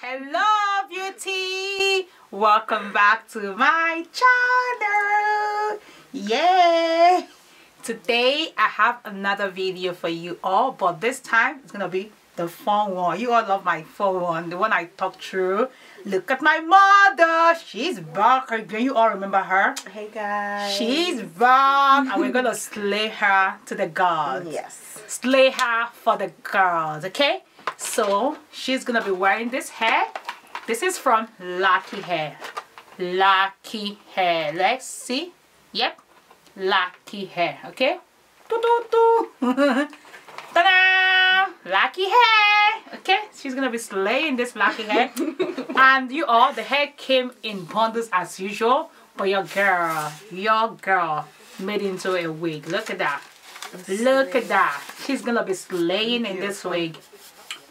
Hello beauty, welcome back to my channel. Yay! Today I have another video for you all, but this time it's gonna be the fun one. You all love my fun one, the one I talk through. Look at my mother, she's back again. You all remember her? Hey guys, she's back and we're gonna slay her to the gods. Yes, slay her for the girls. Okay, so she's gonna be wearing this hair. This is from Laki Hair. Laki Hair, let's see. Yep, Laki Hair. Okay, do do do. Ta-da! Laki Hair. Okay, she's gonna be slaying this Laki Hair. And you all, the hair came in bundles as usual, but your girl made into a wig. Look at that, look at that. She's gonna be slaying in this wig.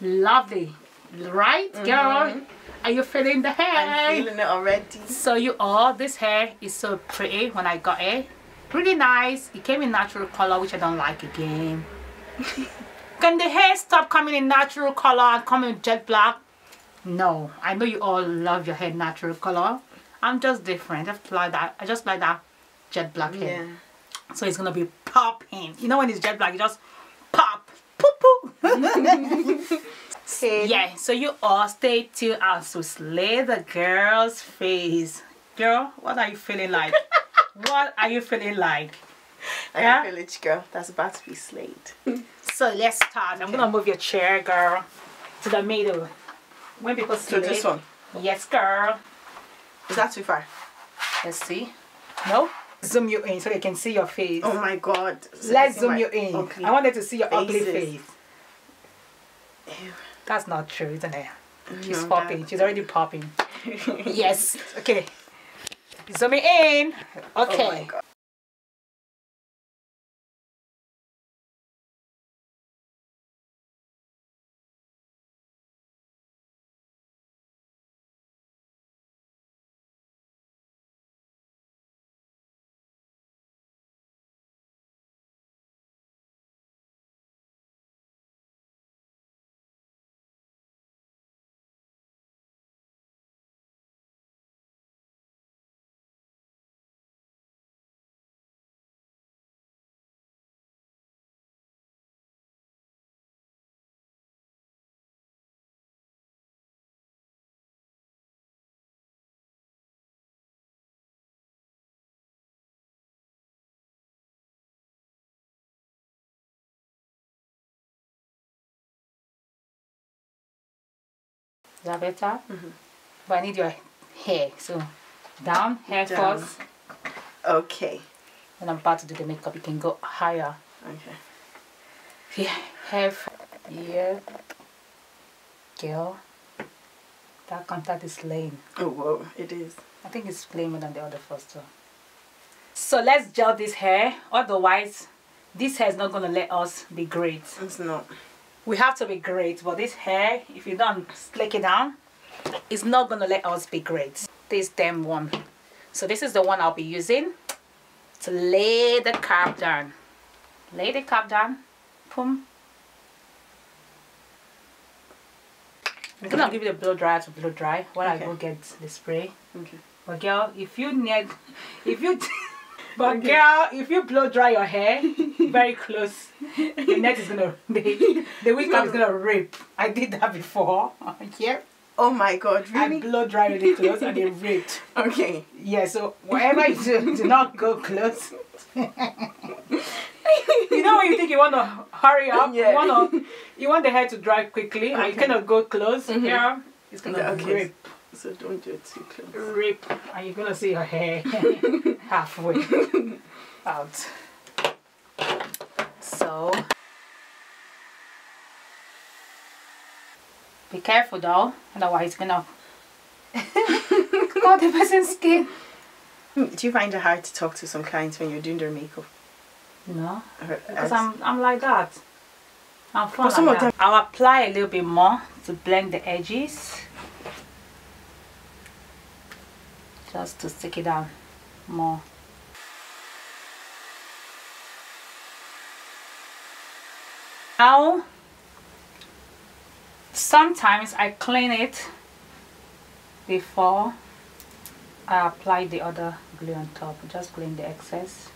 Lovely, right girl? Are you feeling the hair? I'm feeling it already. So you all, this hair is so pretty. When I got it, pretty nice. It came in natural color, which I don't like again. Can the hair stop coming in natural color and come in jet black? No, I know you all love your hair natural color. I'm just different. I just like that jet black hair. Yeah. So it's gonna be popping. You know when it's jet black, you just pop. Yeah, so you all stay tuned as we slay the girl's face. Girl, what are you feeling like? What are you feeling like? Yeah? I'm a village girl that's about to be slayed. So let's start. I'm gonna move your chair, girl, to the middle. When people slay, so this one. Yes, girl. Is that too far? Let's see. No. Zoom you in so they can see your face. Oh my god. So let's zoom you in. I wanted to see your ugly face. Ew. That's not true, isn't it? She's no, popping. She's already popping. Yes. Okay. Zoom me in. Okay. Oh my god. Is that better? But I need your hair, so down, hair down. First. Okay. When I'm about to do the makeup, you can go higher. Okay. Yeah, hair. Yeah. Girl, that contact is lame. Oh, whoa, it is. I think it's lamer than the other first one. So let's gel this hair, otherwise this hair is not going to let us be great. It's not. We have to be great, but this hair, if you don't slick it down, it's not gonna let us be great. This damn one. So this is the one I'll be using to lay the cap down. Lay the cap down. Boom. I'm gonna give it a blow dryer to blow dry while I go get the spray. Okay. But girl, if you blow dry your hair very close, the net is gonna, the wig cap is gonna rip. I did that before. Yep. Oh my god, really? I blow dry really close and it ripped. Okay. Yeah, so whatever you do, do not go close. You know when you think you wanna hurry up, yeah. you want the hair to dry quickly and you cannot go close, yeah, it's gonna rip. So don't do it too close. Rip, and you're gonna see your hair halfway out. So be careful though, otherwise it's gonna cut the person's skin. Do you find it hard to talk to some clients when you're doing their makeup? No, because I'm like that. I'm fun like that. I'll apply a little bit more to blend the edges, just to stick it down more. Now, sometimes I clean it before I apply the other glue on top. Just glue in the excess.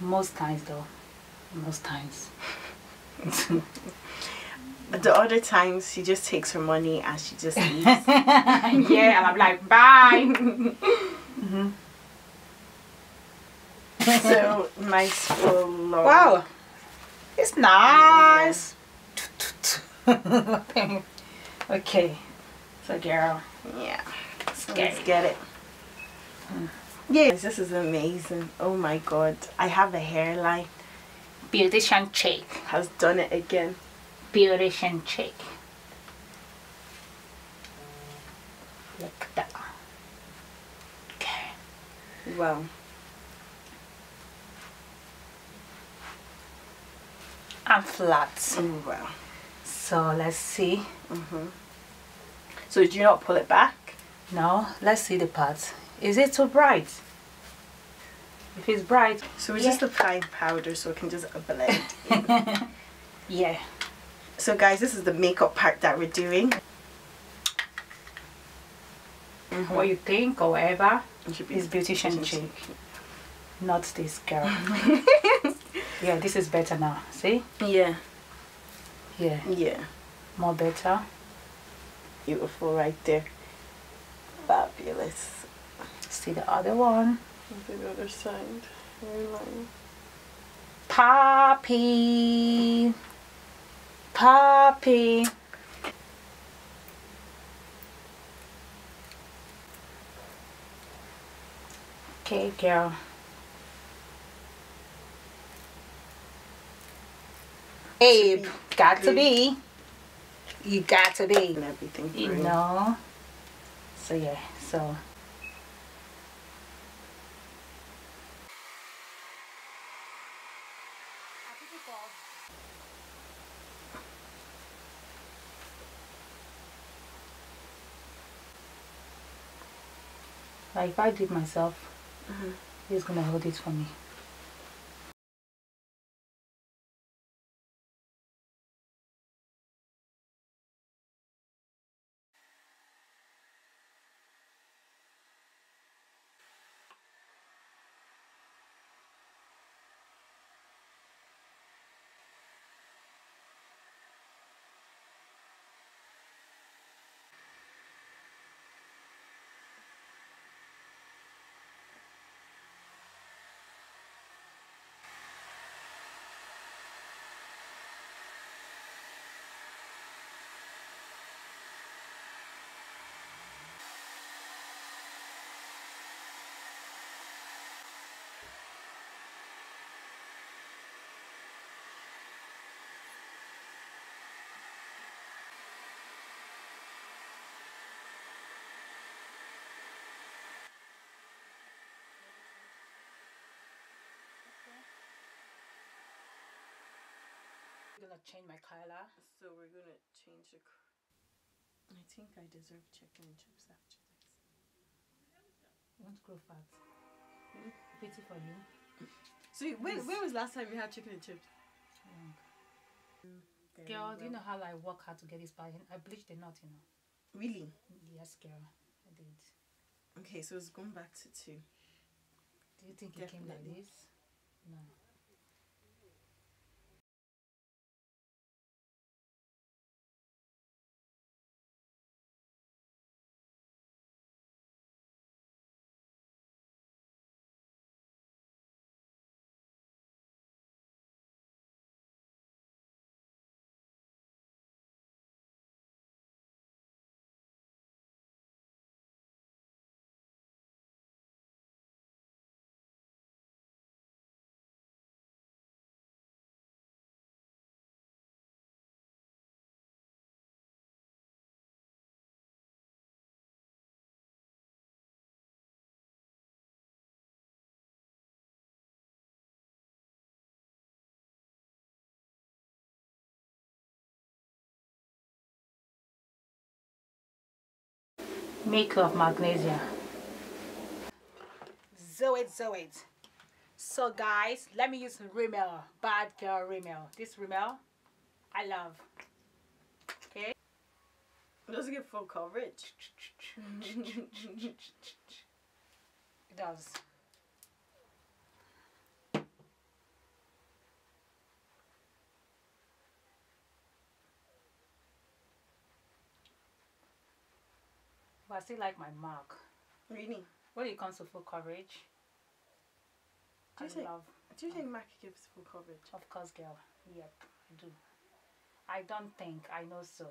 Most times though. Most times. The other times she just takes her money and she just leaves. Yeah, and I'm like, bye. Mm-hmm. So nice full long. Wow. It's nice. Yeah. Okay. So girl. Yeah. Let's get it. Yes, this is amazing. Oh my god. I have a hairline. Beauticianchic has done it again. Beauticianchic. Look that. Okay. Wow. I'm flat. Mm, wow. So let's see. Mm-hmm. So do you not pull it back? No. Let's see the parts. Is it too bright? If it's bright. So we're just applying powder so it can just blend in. Yeah. So guys, this is the makeup part that we're doing. Mm-hmm. What you think or whatever is Beauticianchic. Not this girl. Yeah, this is better now. See? Yeah. Yeah. Yeah. More better. Beautiful right there. Fabulous. See the other one. The other side. Poppy. Poppy. Okay, girl. Babe, got to be. You got to be. And everything. You know. So yeah. So. Like if I did myself, mm-hmm. He's gonna hold it for me. Change my color, so we're gonna change the. I think I deserve chicken and chips after this. Won't grow fat. Mm. Pity for you. So when was last time you had chicken and chips? Mm. Girl, well. Do you know how I work hard to get this pattern? I bleached the knot, you know. Really? Yes, girl, I did. Okay, so it's going back to 2. Do you think Definitely. It came like this? No. Maker of magnesia. Zoe. So guys, let me use Rimmel. Bad girl Rimmel. This Rimmel, I love. Okay. It doesn't give full coverage. It does. But I still like my MAC. Really? When it comes to full coverage, do you think MAC gives full coverage? Of course, girl. Yep, I do. I don't think. I know so.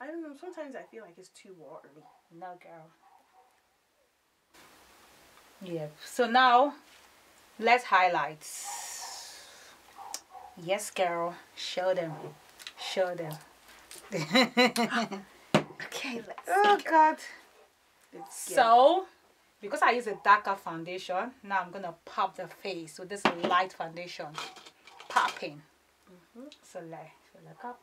I don't know. Sometimes I feel like it's too watery. No, girl. Yep. So now, let's highlight. Yes, girl. Show them. Show them. Okay, let's so because I use a darker foundation, now I'm gonna pop the face with this light foundation. Popping. So look up.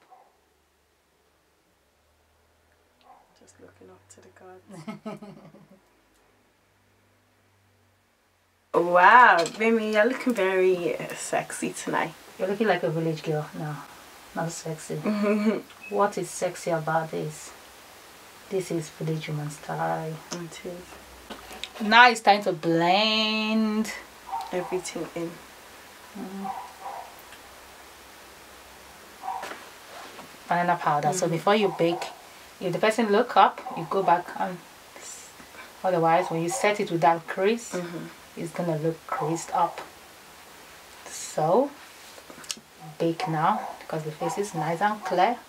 Just looking up to the gods. Wow, baby, you're looking very sexy tonight. You're looking like a village girl. No, not sexy. What is sexy about this? This is village woman style. It is. Now it's time to blend everything in. Banana powder. So before you bake, if the person look up, you go back on. Otherwise, when you set it without crease, it's gonna look creased up. So bake now because the face is nice and clear.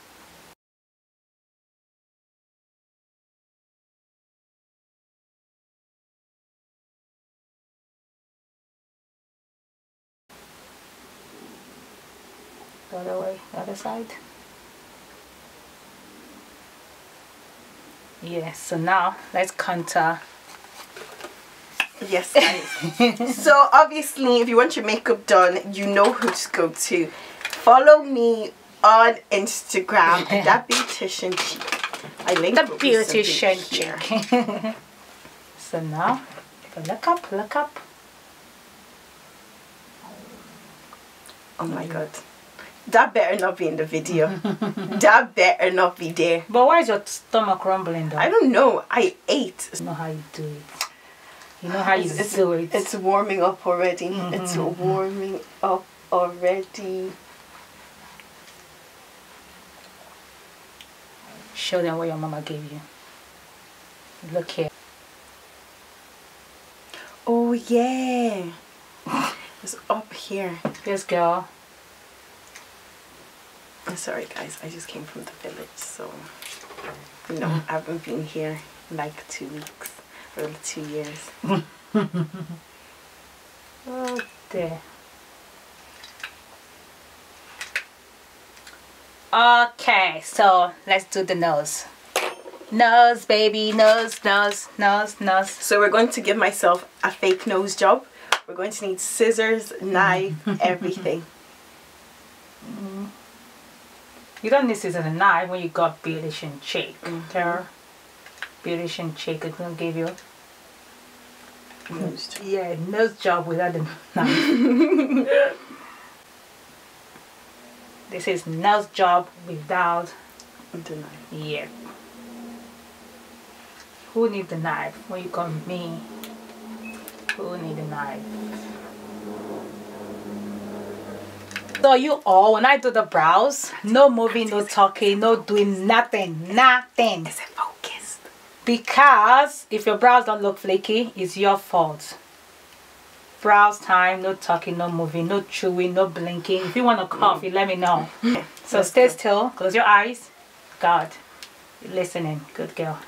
The other way, the other side. Yeah, so now let's contour. Yes, guys. So obviously if you want your makeup done, you know who to go to. Follow me on Instagram at that Beauticianchic. I link the Beauticianchic. So now look up, look up. Oh my god. That better not be in the video. That better not be there. But why is your stomach rumbling though? I don't know. I ate. You know how you do it. You know how you do it. It's warming up already. It's warming up already. Show them what your mama gave you. Look here. Oh yeah. It's up here. Yes, girl. I'm sorry guys, I just came from the village, so you know, I haven't been here in like 2 weeks or 2 years. Oh dear. Okay, so let's do the nose. Nose baby, nose, nose, nose, nose. So we're going to give myself a fake nose job. We're going to need scissors, knife, everything. You don't need scissors and knife when you got Beauticianchic. Beauticianchic is gonna give you nose job. Yeah, nose job without the knife. This is nose job without the knife. Yeah. Who need the knife? When you got me, who need the knife? So you all, when I do the brows, no moving, no talking, no doing nothing, nothing. Is it focused? Because if your brows don't look flaky, it's your fault. Brows time, no talking, no moving, no chewing, no blinking. If you want to cough, you let me know. So stay still, close your eyes. God, you're listening, good girl.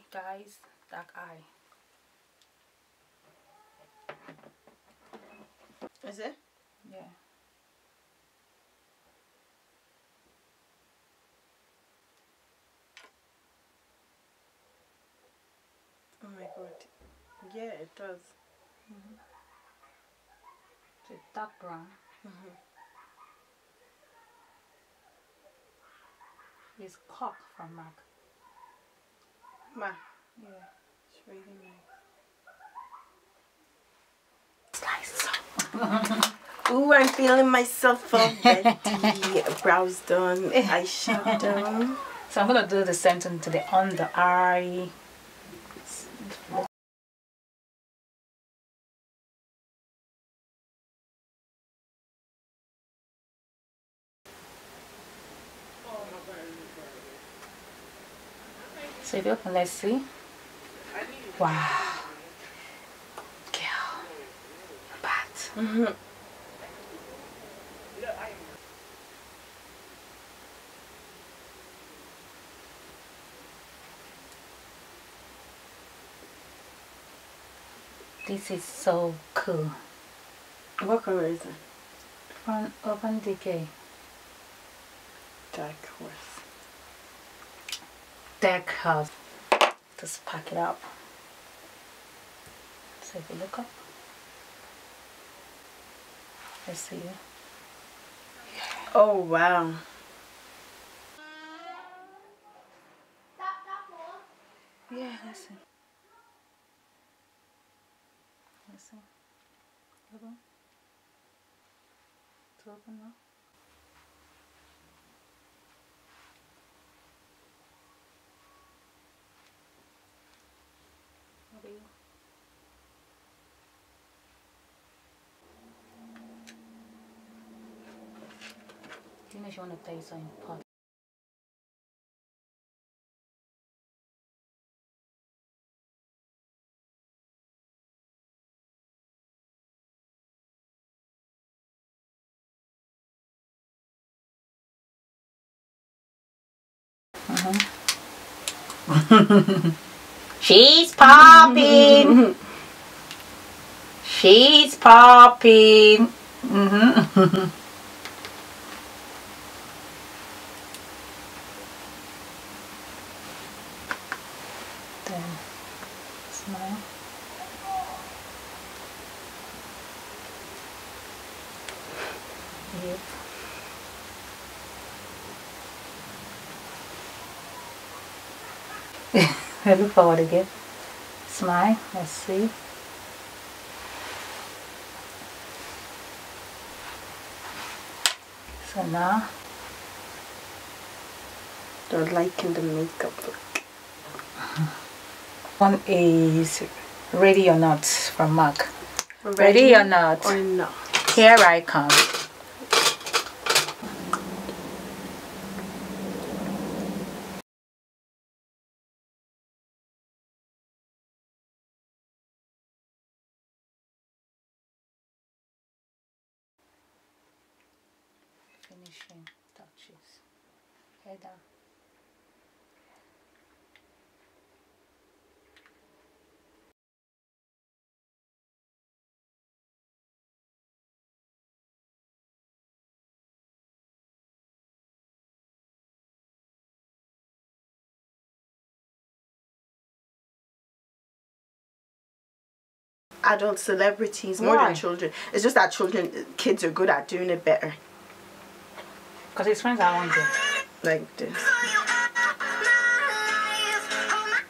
you guys, dark eye. Is it? Yeah. Oh my god. Yeah, it does. Mm-hmm. It's a dark brown. Mm-hmm. It's cork from MAC. MAC? Yeah. It's really nice. Nice. Ooh, I'm feeling myself already. Brows done, eyeshadow done. So I'm going to do the same thing to the under eye. So if you open, let's see. Wow. Girl. But. Mm-hmm. This is so cool. What color is it? From Urban Decay. Dark horse. Dark house. Just pack it up. So if you look up, I see you. Oh wow. Yeah, listen. Listen. Open. It's open now. You know she want to play something pop. She's popping. She's popping. Mm-hmm. I look forward again. Smile, let's see. So now they're liking the makeup look. One is Ready or Not from MAC. Ready or Not. Or Not. Here I come. Finishing touches. Head down. Adult celebrities more than children. It's just that kids are good at doing it better. Because his friends are on there. Like this. I'm not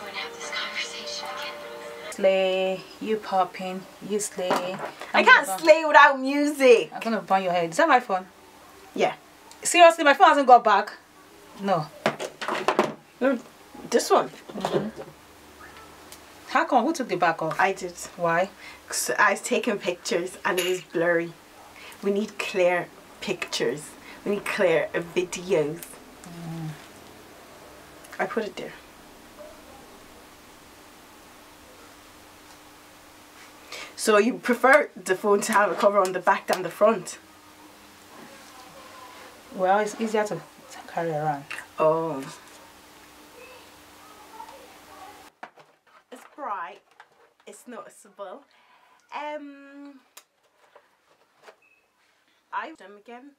going to have this conversation again. Slay, you popping, you slay. I can't slay without music. I'm going to burn your head. Is that my phone? Yeah. Seriously, my phone hasn't got back. No. This one? Mm-hmm. How come? Who took the back off? I did. Why? Because I was taking pictures and it was blurry. We need clear pictures. We need clear videos. Mm. I put it there. So you prefer the phone to have a cover on the back than the front? Well, it's easier to carry around. Oh. It's bright. It's noticeable. I've done again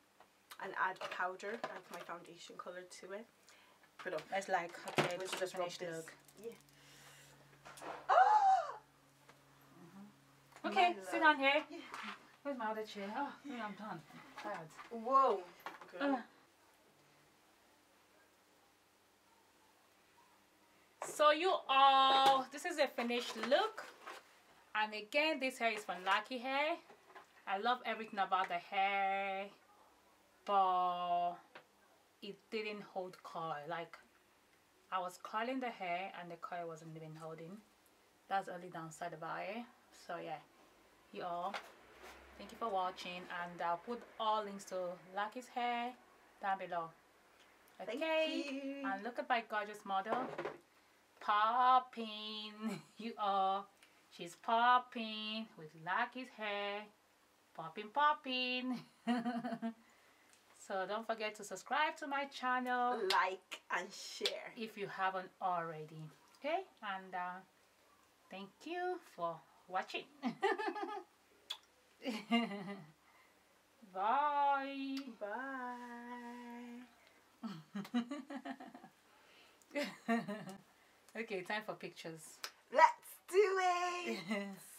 and add powder, like my foundation color, to it. But it's like, okay, let's just finish this. Look. Yeah. Oh! Mm-hmm. Okay, sit down here. Yeah. Where's my other chair? Oh, yeah, I'm done. I'm tired. Whoa. Okay. So you all, this is a finished look. And again, this hair is from Laki Hair. I love everything about the hair, but it didn't hold curl. Like, I was curling the hair and the curl wasn't even holding. That's the only downside about it. So yeah, you all, thank you for watching, and I'll put all links to Laki's hair down below. Okay, thank you. And look at my gorgeous model, popping. You all, she's popping with Laki's hair, popping, popping. So don't forget to subscribe to my channel, like and share if you haven't already. Okay, and thank you for watching. Bye. Bye. Okay, time for pictures. Let's do it.